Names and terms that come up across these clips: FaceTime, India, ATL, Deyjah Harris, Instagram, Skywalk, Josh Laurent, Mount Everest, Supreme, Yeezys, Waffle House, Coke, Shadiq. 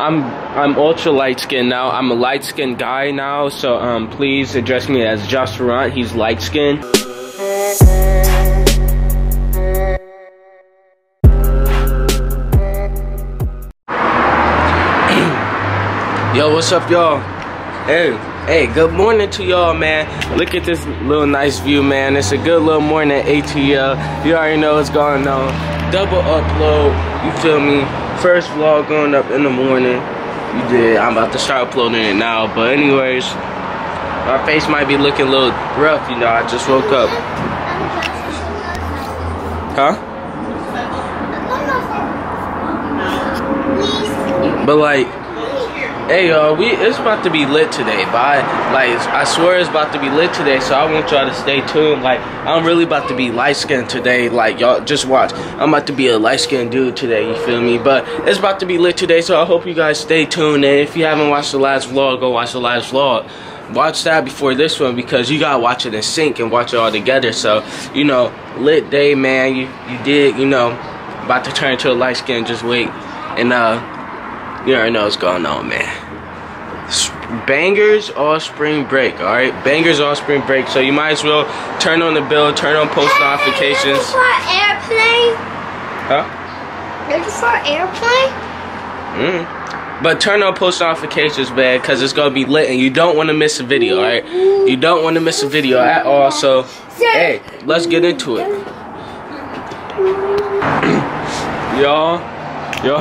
I'm ultra light skinned now. I'm a light skinned guy now, so please address me as Josh Laurent. He's light skinned. Yo, what's up, y'all? Hey, good morning to y'all, man. Look at this little nice view, man. It's a good little morning at ATL. You already know what's going on. Double upload, you feel me? First vlog going up in the morning. You did. I'm about to start uploading it now. But anyways, my face might be looking a little rough, you know. I just woke up. Huh? But like, hey y'all, it's about to be lit today, but I swear it's about to be lit today, so I want y'all to stay tuned. Like, I'm really about to be light-skinned today. Like, y'all, just watch. I'm about to be a light-skinned dude today, you feel me? But it's about to be lit today, so I hope you guys stay tuned. And if you haven't watched the last vlog, go watch the last vlog. Watch that before this one, because you gotta watch it in sync and watch it all together. So, you know, lit day, man. You dig, you know, about to turn into a light-skinned, just wait. And, you already know what's going on, man. Bangers all spring break, all right? Bangers all spring break. So you might as well turn on the bell, turn on post notifications. Looking for an airplane? Huh? Looking for an airplane? But turn on post notifications, man, because it's going to be lit, and you don't want to miss a video, all right? You don't want to miss a video at all. So, hey, let's get into it. Y'all. Yo,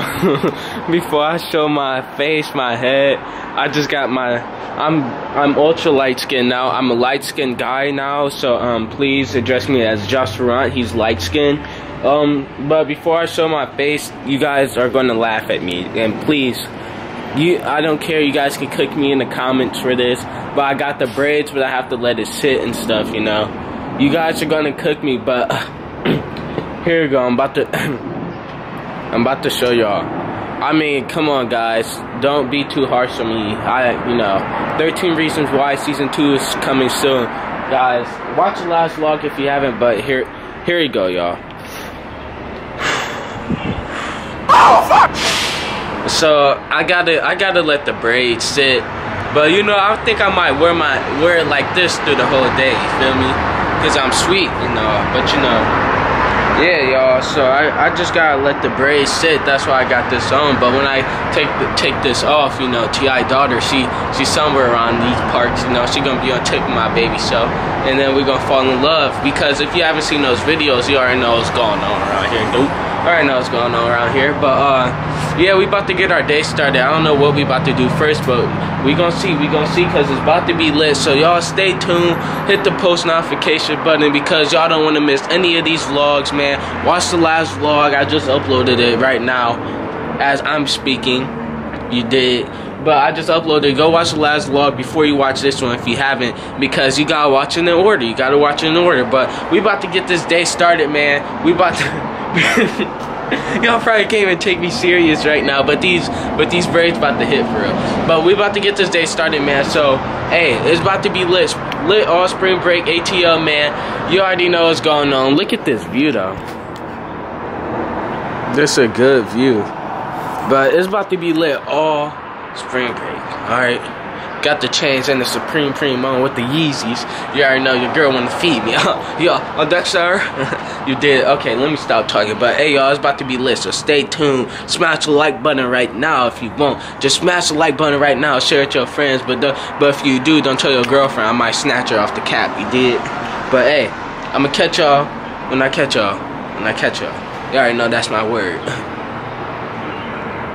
before I show my face, my head, I just got my, I'm ultra light skinned now. I'm a light skinned guy now, so please address me as Josh Laurent. He's light skinned. But before I show my face, you guys are gonna laugh at me, and please, I don't care. You guys can click me in the comments for this, but I got the braids, but I have to let it sit and stuff, you know. You guys are gonna cook me, but here we go. I'm about to show y'all. I mean, come on, guys. Don't be too harsh on me. You know, 13 Reasons Why Season 2 is coming soon. Guys, watch the last vlog if you haven't, but here you go, y'all. Oh, fuck! So, I gotta let the braids sit. But, you know, I think I might wear it like this through the whole day, you feel me? Because I'm sweet, you know, but, you know. Yeah, y'all, so I just gotta let the braids sit. That's why I got this on. But when I take this off, you know, T.I. daughter, she's somewhere around these parts, you know. She gonna be on tip of my baby show. And then we're gonna fall in love. Because if you haven't seen those videos, you already know what's going on around here. Nope. Already know what's going on around here. But, yeah, we about to get our day started. I don't know what we about to do first, but we gonna see, because it's about to be lit. So y'all stay tuned, hit the post notification button, because y'all don't want to miss any of these vlogs, man. Watch the last vlog. I just uploaded it right now as I'm speaking. You did. But I just uploaded. Go watch the last vlog before you watch this one if you haven't, because you gotta watch it in order. You gotta watch it in order. But we about to get this day started, man. We about to... Y'all probably can't even take me serious right now, but these braids about to hit for real. But we about to get this day started, man. So, hey, it's about to be lit. Lit all spring break, ATL, man. You already know what's going on. Look at this view, though. This a good view. But it's about to be lit all spring break, all right? Got the chains and the Supreme on with the Yeezys. You already know your girl wanna feed me. Yo, on that, sir? You did. Okay, let me stop talking. But hey, y'all, it's about to be lit, so stay tuned. Smash the like button right now if you want. Just smash the like button right now. Share it to your friends. But if you do, don't tell your girlfriend. I might snatch her off the cap. You did. But hey, I'ma catch y'all when I catch y'all. When I catch y'all. You already know that's my word.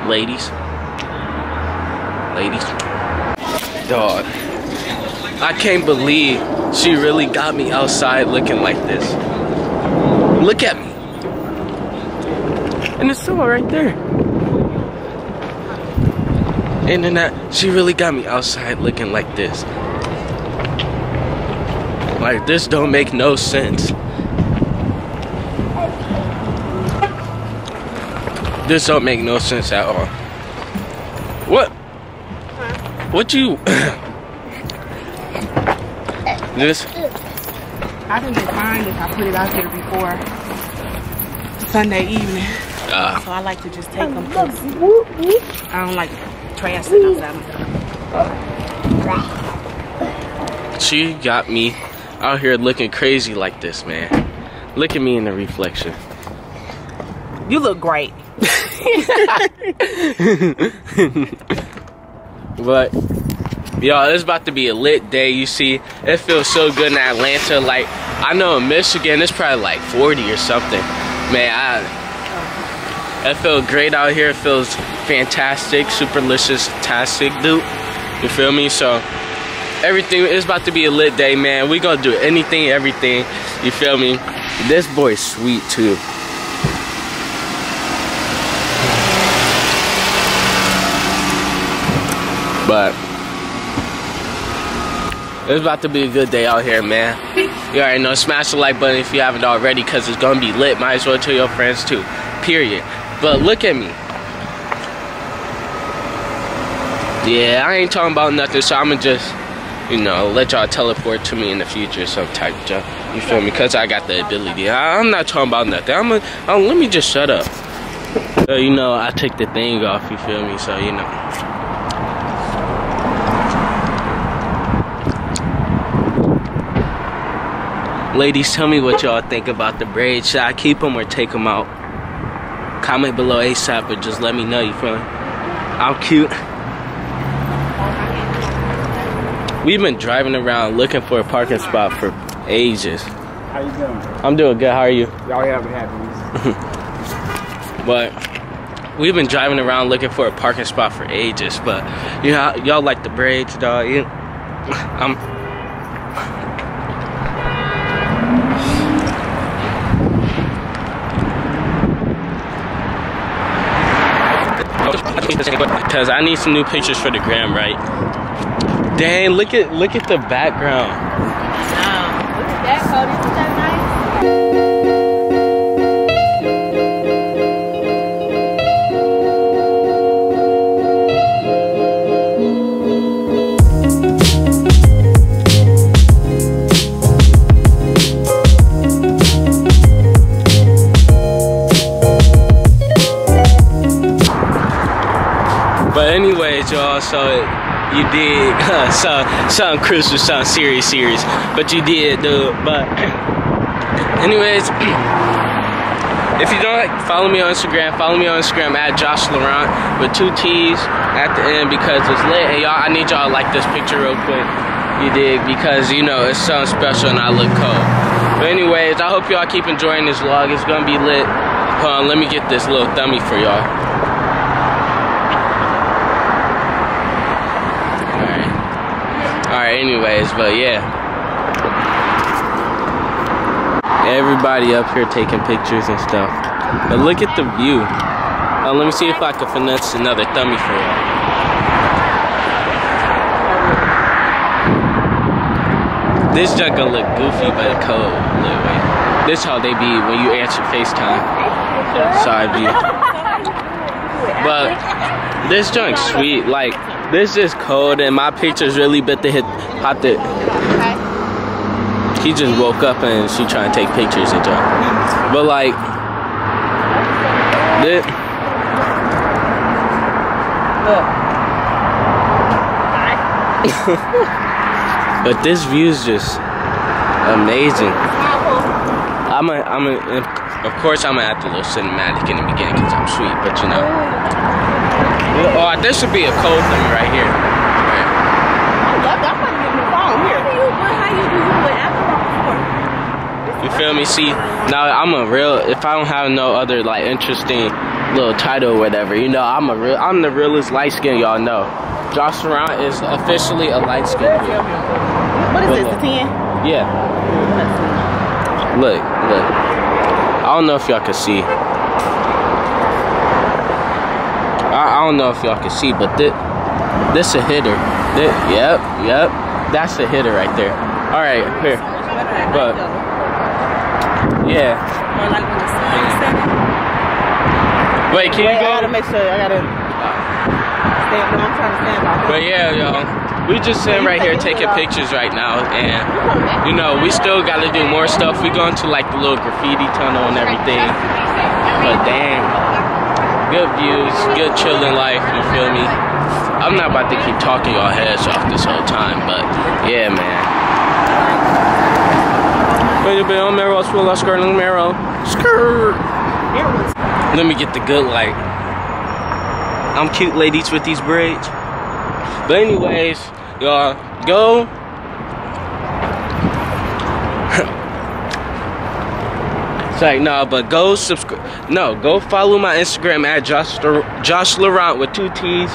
Ladies. Ladies. Dog, I can't believe she really got me outside looking like this. Look at me. And it's still right there. And then she really got me outside looking like this. Like, this don't make no sense. This don't make no sense at all. What? What you... This? I didn't get fined if I put it out there before Sunday evening. So I like to just take them. I don't like prayerson of them. She got me out here looking crazy like this, man. Look at me in the reflection. You look great. But y'all, it's about to be a lit day. You see, it feels so good in Atlanta. Like, I know in Michigan it's probably like 40 or something. Man, it felt great out here. It feels fantastic, superlicious-tastic, dude. You feel me? So everything is about to be a lit day, man. We gonna do anything, everything. You feel me? This boy's sweet too. But it's about to be a good day out here, man. You already know, smash the like button if you haven't already, because it's going to be lit. Might as well tell your friends too, period. But look at me. Yeah, I ain't talking about nothing, so I'm going to just, you know, let y'all teleport to me in the future, some type of jump. You feel me? Because I got the ability. I'm not talking about nothing. Let me just shut up. So, you know, I took the thing off, you feel me? So, you know. Ladies, tell me what y'all think about the braids. Should I keep them or take them out? Comment below ASAP, but just let me know, you feel me? I'm cute. We've been driving around looking for a parking spot for ages. How you doing? I'm doing good. How are you? Y'all have a happy. But we've been driving around looking for a parking spot for ages. But you know, y'all like the braids, dog. You, because I need some new pictures for the gram, right? Dang, look at the background. Wow. Look at that, Cody. Isn't that y'all, so you did something crucial, something serious, but you did, dude. But anyways, if you don't follow me on Instagram, follow me on Instagram at Josh Laurent with 2 T's at the end, because it's lit. And y'all, I need y'all to like this picture real quick, you dig, because you know it's something special and I look cold. But anyways, I hope y'all keep enjoying this vlog. It's gonna be lit. Hold on, let me get this little dummy for y'all. Anyways, but yeah, everybody up here taking pictures and stuff, but look at the view. Let me see if I can finesse another thummy for y'all. This junk gonna look goofy but cold. Look, this how they be when you answer FaceTime. Sorry, B. But this junk sweet, like, this is cold, and my pictures really bit the hit, hot the. He just woke up and she trying to take pictures and jump. But like, this. But this view's just amazing. Of course I'm gonna act a little cinematic in the beginning because I'm sweet, but you know. Oh, this should be a cold thing right here. Right. I love that. I'm going to get my phone here. How you do you feel me? See, now I'm a real, if I don't have no other, like, interesting little title or whatever, you know, I'm the realest light skin y'all know. Josh Laurent is officially a light skin. What is this, the 10? Yeah. Look. I don't know if y'all can see. I don't know if y'all can see, but this a hitter. Yep. That's a hitter right there. All right, here. But yeah. Wait, can you go? I gotta make sure. I gotta stand. I'm trying to stand by. But yeah, y'all. We just sitting right here taking pictures right now, and you know we still gotta do more stuff. We going to like the little graffiti tunnel and everything. But damn. Good views, good chilling life, you feel me? I'm not about to keep talking y'all heads off this whole time, but yeah, man. Wait a bit on Mero, swirl, skirt, Mero, skirt. Let me get the good light. I'm cute, ladies, with these braids. But anyways, y'all go. It's like, nah, but go subscribe. No, go follow my Instagram at Josh Laurent with 2 T's.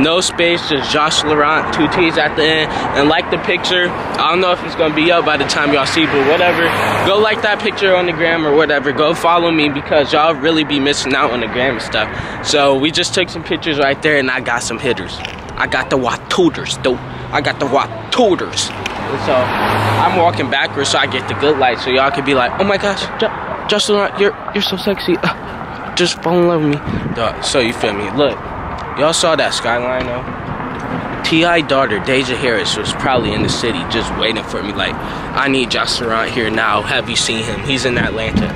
No space, just Josh Laurent, 2 T's at the end. And like the picture. I don't know if it's going to be up by the time y'all see, but whatever. Go like that picture on the gram or whatever. Go follow me because y'all really be missing out on the gram and stuff. So we just took some pictures right there and I got some hitters. I got the Wattooters, though. I got the Wattooters. And so I'm walking backwards so I get the good light so y'all can be like, oh my gosh, Josh Laurent, you're so sexy. Just fall in love with me. Duh, so you feel me? Look. Y'all saw that skyline though? T.I. daughter, Deyjah Harris, was probably in the city just waiting for me. Like, I need Josh Laurent here now. Have you seen him? He's in Atlanta.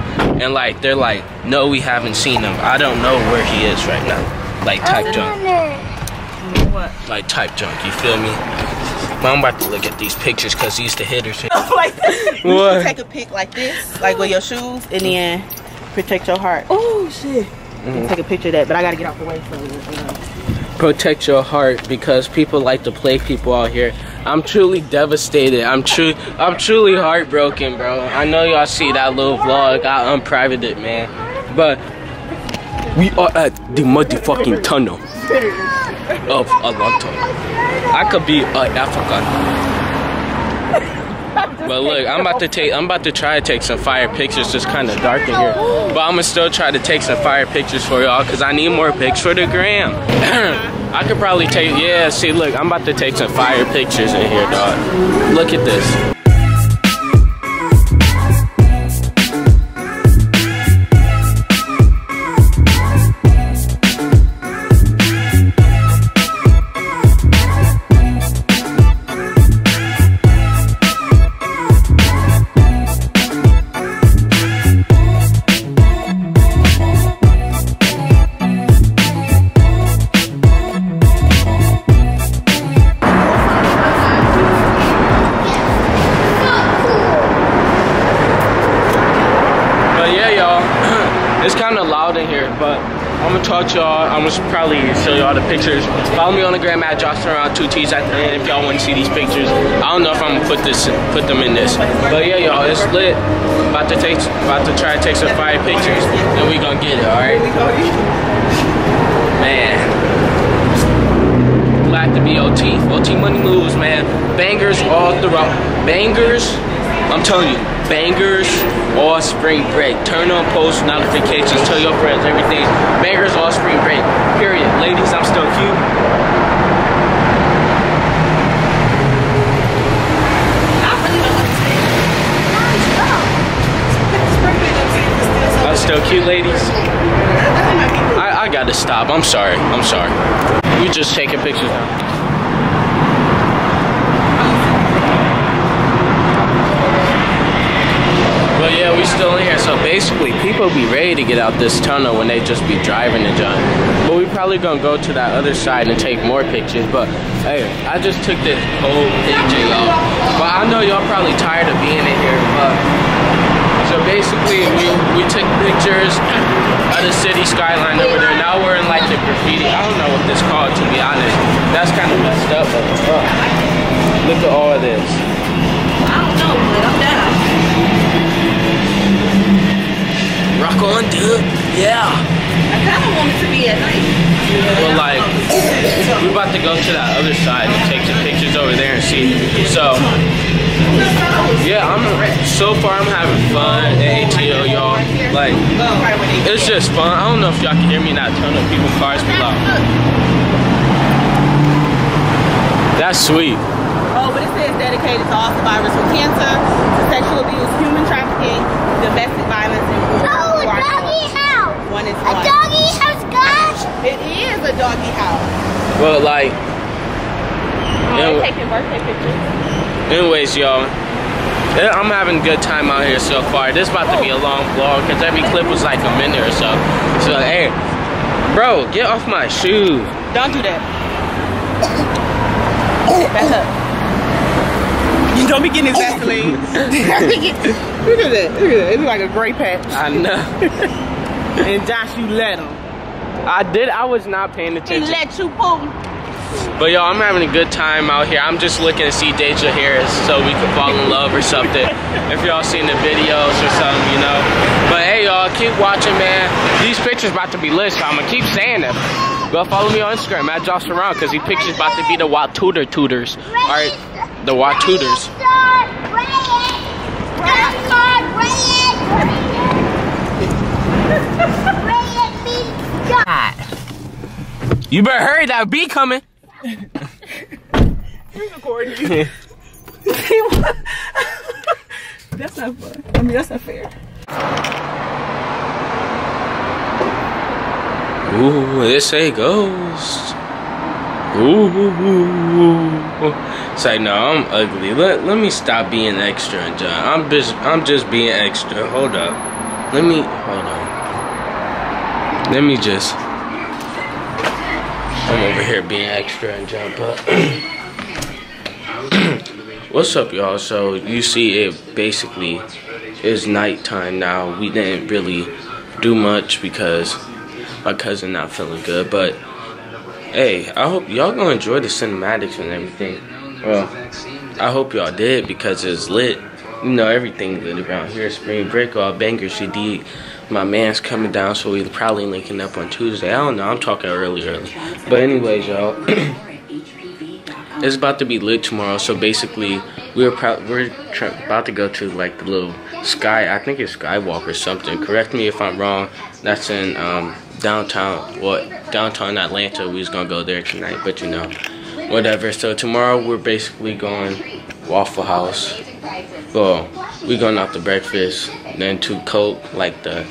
And like, they're like, no, we haven't seen him. I don't know where he is right now. Like type junk. What? Like type junk, you feel me? Well, I'm about to look at these pictures because these the hitters. Like this. You should take a pic like this, like with your shoes, and then protect your heart. Oh, shit. Mm-hmm. Take a picture of that, but I gotta get out the way for you. Protect your heart because people like to play people out here. I'm truly devastated. I'm truly heartbroken, bro. I know y'all see that little vlog. I unprivated it, man. But we are at the motherfucking tunnel of Atlanta. I could be an African. But look, I'm about to try to take some fire pictures. It's kind of dark in here, but I'm gonna still try to take some fire pictures for y'all because I need more pics for the gram. I could probably take, yeah, see, look, I'm about to take some fire pictures in here, dog. Look at this. I'm gonna probably show y'all the pictures. Follow me on the gram at Josh Laurent, 2 T's at the end if y'all want to see these pictures. I don't know if I'm gonna put them in this, but yeah, y'all, it's lit. About to try to take some fire pictures, and we gonna get it, all right? Man, glad to be OT. OT money moves, man. Bangers all throughout. Bangers, I'm telling you. Bangers all spring break. Turn on post notifications. Tell your friends everything. Bangers all spring break. Period. Ladies, I'm still cute. I'm still cute, ladies. I gotta stop. I'm sorry. I'm sorry. We're just taking pictures now. Yeah, we still in here. So basically, people be ready to get out this tunnel when they just be driving and junk. But we probably gonna go to that other side and take more pictures. But hey, I just took this whole picture, y'all. But I know y'all probably tired of being in here. But so basically, we took pictures of the city skyline over there. Now we're in like the graffiti. I don't know what this called, to be honest. That's kind of messed up. But look at all of this. I don't know, but I'm down. Rock on, dude. Yeah. I kind of want it to be at night. Well, like, we're about to go to that other side and take some pictures over there and see. So, yeah, so far I'm having fun at ATL, y'all. Like, it's just fun. I don't know if y'all can hear me in that tunnel. People's cars be loud. That's sweet. Oh, but it says dedicated to all survivors from cancer, to sexual abuse, human trafficking, domestic violence, and war. A doggy house, guys? It is a doggy house. Well, like... I'm taking birthday pictures. Anyways, y'all, I'm having a good time out here so far. This is about to be a long vlog, because every clip was like a minute or so. So, hey, bro, get off my shoe. Don't do that. Back up. Don't be getting his Vaseline. Look at that. Look at that. It looks like a gray patch. I know. And Josh, you let him. I did. I was not paying attention. He let you boom. But y'all, I'm having a good time out here. I'm just looking to see Deyjah Harris so we can fall in love or something. If y'all seen the videos or something, you know. But hey, y'all, keep watching, man. These pictures about to be lit, so I'm gonna keep saying them. Go follow me on Instagram at Josh Laurent, cause these pictures about to be the Wat Tutor Tutors. All right, the Wat Tutors. You better hurry, that bee coming. We recording you. That's not fun. I mean, that's not fair. Ooh, this ain't ghost. Ooh. It's like, no, I'm ugly. Let me stop being extra, John. I'm just being extra. Hold up. Hold on. Let me just. I'm over here being extra and jump up. What's up, y'all? So you see, it basically is nighttime now. We didn't really do much because my cousin not feeling good. But hey, I hope y'all gonna enjoy the cinematics and everything. Well, I hope y'all did because it's lit. You know, everything lit around here. Spring break, all bangers. Shadiq, my man's coming down, so we're probably linking up on Tuesday. I don't know. I'm talking early. But anyways, y'all, it's about to be lit tomorrow. So basically, we're about to go to like the little sky. I think it's Skywalk or something. Correct me if I'm wrong. That's in downtown Atlanta. We was gonna go there tonight, but you know, whatever. So tomorrow we're basically going Waffle House. Well, we going out to breakfast, then to Coke, like the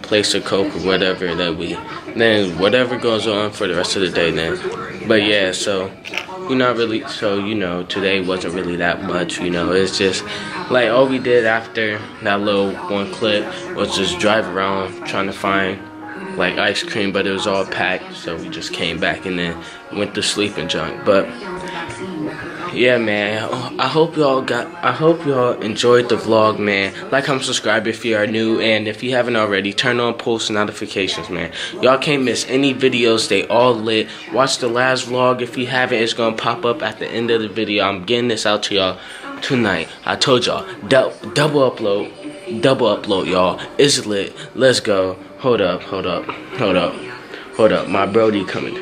place of Coke or whatever that we, then whatever goes on for the rest of the day then. But yeah, so you know, today wasn't really that much, you know. It's just like all we did after that little one clip was just drive around trying to find like ice cream, but it was all packed, so we just came back and then went to sleep and junk. But yeah, man, I hope y'all enjoyed the vlog, man. Like, comment, subscribe if you are new, and if you haven't already, turn on post notifications, man. Y'all can't miss any videos, they all lit. Watch the last vlog if you haven't, it's gonna pop up at the end of the video. I'm getting this out to y'all tonight. I told y'all, double upload, y'all. It's lit, let's go. Hold up, my Brody coming.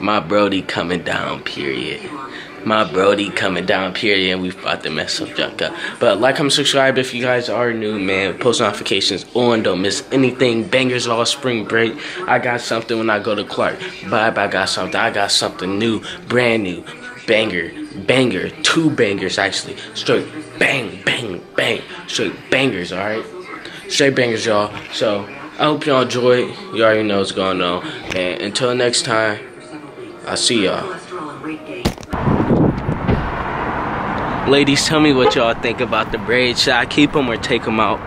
My Brody coming down, period. And we about to mess up junk up. But like, comment, subscribe if you guys are new, man. Post notifications on, don't miss anything. Bangers all spring break. I got something when I go to Clark. Bye. I got something new, brand new. Banger. 2 bangers, actually. Straight bang. Straight bangers, all right? Straight bangers, y'all. So I hope y'all enjoy. You already know what's going on. And until next time, I see y'all. Ladies, tell me what y'all think about the braids. Should I keep them or take them out?